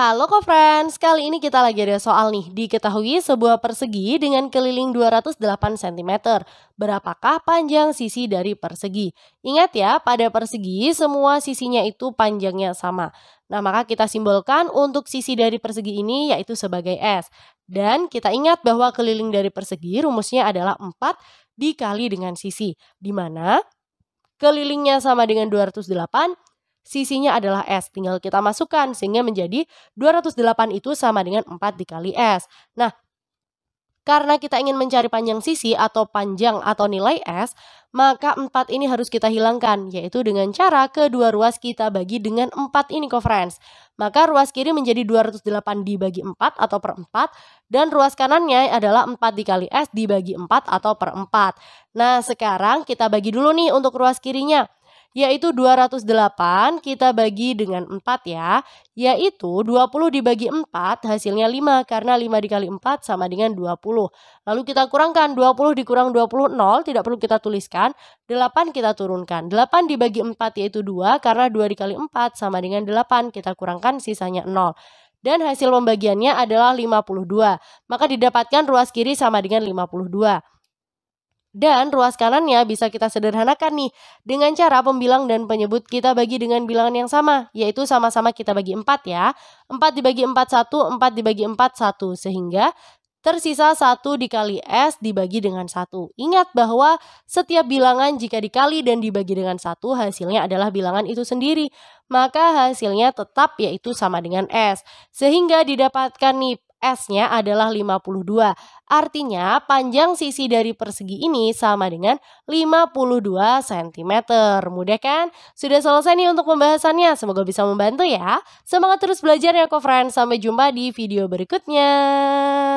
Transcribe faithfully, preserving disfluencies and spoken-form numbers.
Halo co-friends, kali ini kita lagi ada soal nih. Diketahui sebuah persegi dengan keliling dua ratus delapan sentimeter. Berapakah panjang sisi dari persegi? Ingat ya, pada persegi semua sisinya itu panjangnya sama. Nah, maka kita simbolkan untuk sisi dari persegi ini yaitu sebagai S. Dan kita ingat bahwa keliling dari persegi rumusnya adalah empat dikali dengan sisi. Di mana kelilingnya sama dengan dua ratus delapan, sisinya adalah S, tinggal kita masukkan sehingga menjadi dua ratus delapan itu sama dengan empat dikali S. Nah, karena kita ingin mencari panjang sisi atau panjang atau nilai S, maka empat ini harus kita hilangkan, yaitu dengan cara kedua ruas kita bagi dengan empat ini co-friends. Maka ruas kiri menjadi dua ratus delapan dibagi empat atau per empat, dan ruas kanannya adalah empat dikali S dibagi empat atau per empat. Nah, sekarang kita bagi dulu nih untuk ruas kirinya, yaitu dua ratus delapan kita bagi dengan empat ya, yaitu dua puluh dibagi empat hasilnya lima, karena lima dikali empat sama dengan dua puluh. Lalu kita kurangkan, dua puluh dikurang dua puluh nol, tidak perlu kita tuliskan, delapan kita turunkan. delapan dibagi empat yaitu dua, karena dua dikali empat sama dengan delapan, kita kurangkan sisanya nol. Dan hasil pembagiannya adalah lima puluh dua, maka didapatkan ruas kiri sama dengan lima puluh dua. Dan ruas kanannya bisa kita sederhanakan nih dengan cara pembilang dan penyebut kita bagi dengan bilangan yang sama, yaitu sama-sama kita bagi empat ya. empat dibagi empat, satu. empat dibagi empat, satu. Sehingga tersisa satu dikali S dibagi dengan satu. Ingat bahwa setiap bilangan jika dikali dan dibagi dengan satu hasilnya adalah bilangan itu sendiri. Maka hasilnya tetap yaitu sama dengan S. Sehingga didapatkan nih S-nya adalah lima puluh dua. Artinya panjang sisi dari persegi ini sama dengan lima puluh dua sentimeter. Mudah kan? Sudah selesai nih untuk pembahasannya. Semoga bisa membantu ya. Semangat terus belajar ya co-friends. Sampai jumpa di video berikutnya.